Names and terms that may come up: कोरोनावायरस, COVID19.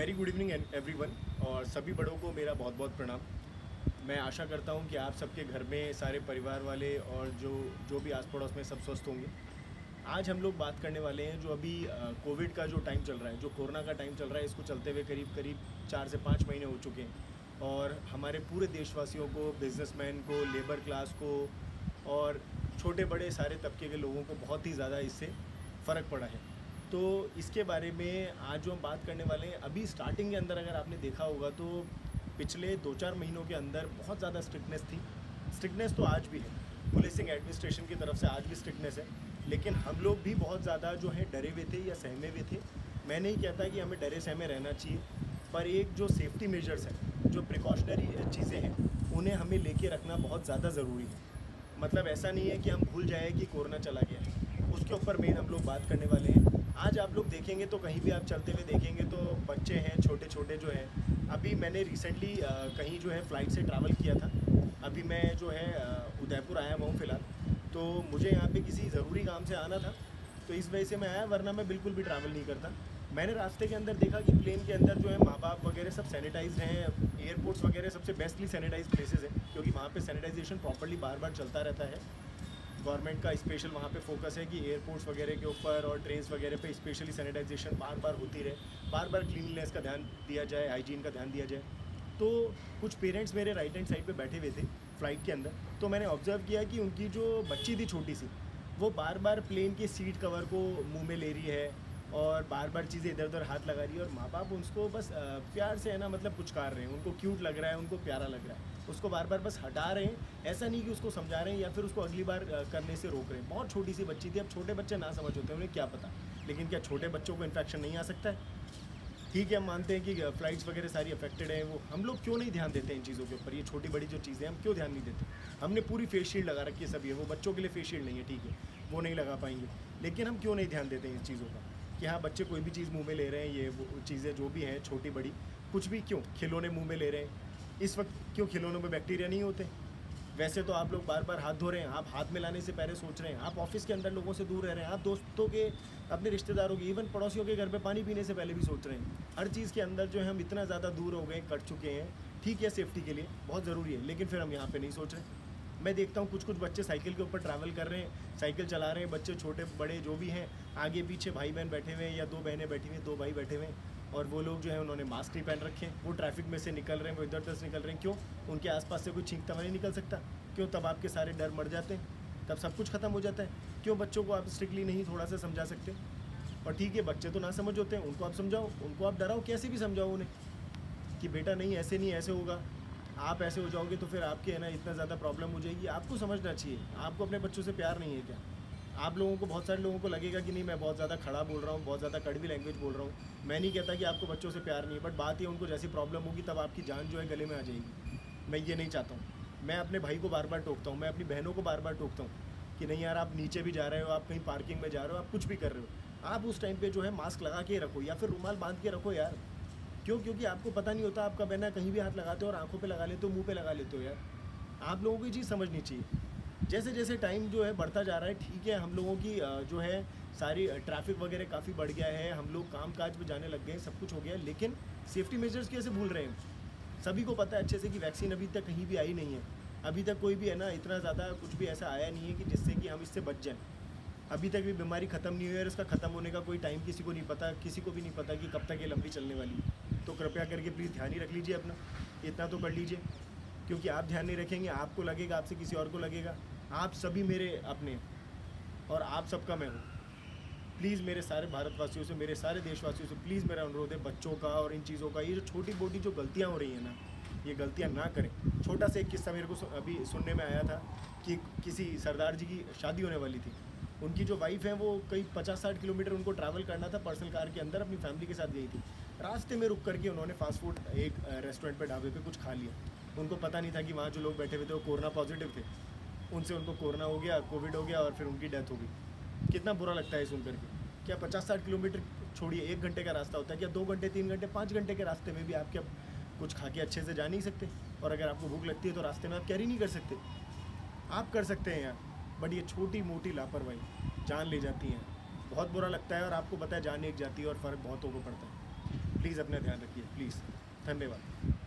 Very good evening everyone, और सभी बड़ों को मेरा बहुत बहुत प्रणाम। मैं आशा करता हूं कि आप सबके घर में सारे परिवार वाले और जो भी आस पड़ोस में सब स्वस्थ होंगे। आज हम लोग बात करने वाले हैं जो अभी कोविड का जो टाइम चल रहा है, जो कोरोना का टाइम चल रहा है, इसको चलते हुए करीब करीब 4 से 5 महीने हो चुके हैं और हमारे पूरे देशवासियों को, बिजनेसमैन को, लेबर क्लास को और छोटे बड़े सारे तबके के लोगों को बहुत ही ज़्यादा इससे फ़र्क पड़ा है। तो इसके बारे में आज जो हम बात करने वाले हैं, अभी स्टार्टिंग के अंदर अगर आपने देखा होगा तो पिछले 2-4 महीनों के अंदर बहुत ज़्यादा स्ट्रिक्टनेस थी। स्ट्रिक्टनेस तो आज भी है, पुलिसिंग एडमिनिस्ट्रेशन की तरफ से आज भी स्ट्रिक्टनेस है, लेकिन हम लोग भी बहुत ज़्यादा जो है डरे हुए थे या सहमे हुए थे। मैं नहीं कहता कि हमें डरे सहमे रहना चाहिए, पर एक जो सेफ्टी मेजर्स हैं, जो प्रिकॉशनरी चीज़ें हैं, उन्हें हमें लेके रखना बहुत ज़्यादा ज़रूरी है। मतलब ऐसा नहीं है कि हम भूल जाए कि कोरोना चला गया है, उसके ऊपर मेन हम लोग बात करने वाले हैं। आज आप लोग देखेंगे तो कहीं भी आप चलते हुए देखेंगे तो बच्चे हैं छोटे छोटे जो हैं। अभी मैंने रिसेंटली कहीं जो है फ़्लाइट से ट्रैवल किया था। अभी मैं जो है उदयपुर आया हुआ हूँ फ़िलहाल, तो मुझे यहाँ पे किसी ज़रूरी काम से आना था, तो इस वजह से मैं आया, वरना मैं बिल्कुल भी ट्रैवल नहीं करता। मैंने रास्ते के अंदर देखा कि प्लेन के अंदर जो है माँ बाप वगैरह सब सैनिटाइज्ड हैं। एयरपोर्ट्स वगैरह सबसे बेस्टली सैनिटाइज्ड प्लेसेस हैं, क्योंकि वहाँ पर सैनिटाइजेशन प्रॉपर्ली बार बार चलता रहता है। गवर्नमेंट का स्पेशल वहाँ पे फोकस है कि एयरपोर्ट्स वगैरह के ऊपर और ट्रेन वगैरह पे स्पेशली सैनिटाइजेशन बार बार होती रहे, बार बार क्लीनलीनेस का ध्यान दिया जाए, हाइजीन का ध्यान दिया जाए। तो कुछ पेरेंट्स मेरे राइट हैंड साइड पे बैठे हुए थे फ़्लाइट के अंदर, तो मैंने ऑब्जर्व किया कि उनकी जो बच्ची थी छोटी सी, वो बार बार प्लेन की सीट कवर को मुँह में ले रही है और बार बार चीज़ें इधर उधर हाथ लगा रही है, और माँ बाप उसको बस प्यार से है ना, मतलब पुचकार रहे हैं, उनको क्यूट लग रहा है, उनको प्यारा लग रहा है, उसको बार बार बस हटा रहे हैं। ऐसा नहीं कि उसको समझा रहे हैं या फिर उसको अगली बार करने से रोक रहे हैं। बहुत छोटी सी बच्ची थी, अब छोटे बच्चे ना समझ होते हैं, उन्हें क्या पता। लेकिन क्या छोटे बच्चों को इन्फेक्शन नहीं आ सकता है? ठीक है, हम मानते हैं कि फ़्लाइट्स वगैरह सारी अफेक्टेड हैं, वो हम लोग क्यों नहीं ध्यान देते इन चीज़ों के ऊपर? ये छोटी बड़ी जो चीज़ें हैं हम क्यों ध्यान नहीं देते? हमने पूरी फेस शील्ड लगा रखी है सभी है, वो बच्चों के लिए फेस शील्ड नहीं है, ठीक है, वो नहीं लगा पाएंगे, लेकिन हम क्यों नहीं ध्यान देते इन चीज़ों का कि हाँ बच्चे कोई भी चीज़ मुँह में ले रहे हैं, ये चीज़ें जो भी हैं छोटी बड़ी कुछ भी, क्यों खिलौने मुँह में ले रहे हैं इस वक्त? क्यों खिलौनों में बैक्टीरिया नहीं होते? वैसे तो आप लोग बार बार हाथ धो रहे हैं, आप हाथ में लाने से पहले सोच रहे हैं, आप ऑफिस के अंदर लोगों से दूर रह रहे हैं, आप दोस्तों के, अपने रिश्तेदारों के, इवन पड़ोसियों के घर पे पानी पीने से पहले भी सोच रहे हैं। हर चीज़ के अंदर जो है हम इतना ज़्यादा दूर हो गए, कट चुके हैं। ठीक है, सेफ्टी के लिए बहुत ज़रूरी है, लेकिन फिर हम यहाँ पर नहीं सोच रहे। मैं देखता हूँ कुछ कुछ बच्चे साइकिल के ऊपर ट्रैवल कर रहे हैं, साइकिल चला रहे हैं, बच्चे छोटे बड़े जो भी हैं, आगे पीछे भाई बहन बैठे हुए हैं या 2 बहनें बैठी हुई हैं, 2 भाई बैठे हुए हैं, और वो लोग जो है उन्होंने मास्क नहीं पहन रखे, वो ट्रैफिक में से निकल रहे हैं, वो इधर उधर से निकल रहे हैं। क्यों? उनके आसपास से कोई छींकता हुआ नहीं निकल सकता? क्यों? तब आपके सारे डर मर जाते हैं, तब सब कुछ ख़त्म हो जाता है। क्यों बच्चों को आप स्ट्रिक्टली नहीं थोड़ा सा समझा सकते? और ठीक है, बच्चे तो ना समझ होते हैं, उनको आप समझाओ, उनको आप डराओ, कैसे भी समझाओ उन्हें कि बेटा नहीं ऐसे होगा, आप ऐसे हो जाओगे तो फिर आपके है ना इतना ज़्यादा प्रॉब्लम हो जाएगी। आपको समझना चाहिए, आपको अपने बच्चों से प्यार नहीं है क्या? आप लोगों को, बहुत सारे लोगों को लगेगा कि नहीं मैं बहुत ज़्यादा खड़ा बोल रहा हूँ, बहुत ज़्यादा कड़वी लैंग्वेज बोल रहा हूँ। मैं नहीं कहता कि आपको बच्चों से प्यार नहीं है, बट बात ये, उनको जैसी प्रॉब्लम होगी तब आपकी जान जो है गले में आ जाएगी। मैं ये नहीं चाहता हूँ। मैं अपने भाई को बार बार टोकता हूँ, मैं अपनी बहनों को बार बार टोकता हूँ कि नहीं यार, आप नीचे भी जा रहे हो, आप कहीं पार्किंग में जा रहे हो, आप कुछ भी कर रहे हो, आप उस टाइम पर जो है मास्क लगा के रखो या फिर रुमाल बांध के रखो यार। क्यों? क्योंकि आपको पता नहीं होता, आपका बहना कहीं भी हाथ लगाते हो और आँखों पर लगा लेते हो, मुँह पर लगा लेते हो यार। आप लोगों को ये चीज़ समझनी चाहिए। जैसे जैसे टाइम जो है बढ़ता जा रहा है, ठीक है, हम लोगों की जो है सारी ट्रैफिक वगैरह काफ़ी बढ़ गया है, हम लोग काम काज में जाने लग गए, सब कुछ हो गया, लेकिन सेफ्टी मेजर्स कैसे भूल रहे हैं? सभी को पता है अच्छे से कि वैक्सीन अभी तक कहीं भी आई नहीं है, अभी तक कोई भी है ना इतना ज़्यादा कुछ भी ऐसा आया नहीं है कि जिससे कि हम इससे बच जाएँ। अभी तक भी बीमारी ख़त्म नहीं हुई है और इसका ख़त्म होने का कोई टाइम किसी को नहीं पता, किसी को भी नहीं पता कि कब तक ये लंबी चलने वाली है। तो कृपया करके प्लीज़ ध्यान ही रख लीजिए अपना, इतना तो कर लीजिए, क्योंकि आप ध्यान नहीं रखेंगे आपको लगेगा, आपसे किसी और को लगेगा। आप सभी मेरे अपने और आप सबका मैं हूँ। प्लीज़ मेरे सारे भारतवासियों से, मेरे सारे देशवासियों से प्लीज़ मेरा अनुरोध है, बच्चों का और इन चीज़ों का, ये जो छोटी मोटी जो गलतियाँ हो रही हैं ना, ये गलतियाँ ना करें। छोटा सा एक किस्सा मेरे को अभी सुनने में आया था कि किसी सरदार जी की शादी होने वाली थी, उनकी जो वाइफ है वो कई 50-60 किलोमीटर उनको ट्रैवल करना था पर्सनल कार के अंदर, अपनी फैमिली के साथ गई थी। रास्ते में रुक करके उन्होंने फास्ट फूड एक रेस्टोरेंट पर, ढाबे पर कुछ खा लिया। उनको पता नहीं था कि वहाँ जो लोग बैठे हुए थे वो कोरोना पॉजिटिव थे, उनसे उनको कोरोना हो गया, कोविड हो गया और फिर उनकी डेथ हो गई। कितना बुरा लगता है सुन करके। क्या 50-60 किलोमीटर छोड़िए, 1 घंटे का रास्ता होता है, क्या 2 घंटे 3 घंटे 5 घंटे के रास्ते में भी आप क्या कुछ खा के अच्छे से जा नहीं सकते? और अगर आपको भूख लगती है तो रास्ते में आप कैरी नहीं कर सकते, आप कर सकते हैं यार, बट ये छोटी मोटी लापरवाही जान ले जाती है। बहुत बुरा लगता है और आपको पता है जान एक जाती है और फ़र्क बहुतों को पड़ता है। प्लीज़ अपना ध्यान रखिए। प्लीज़, धन्यवाद।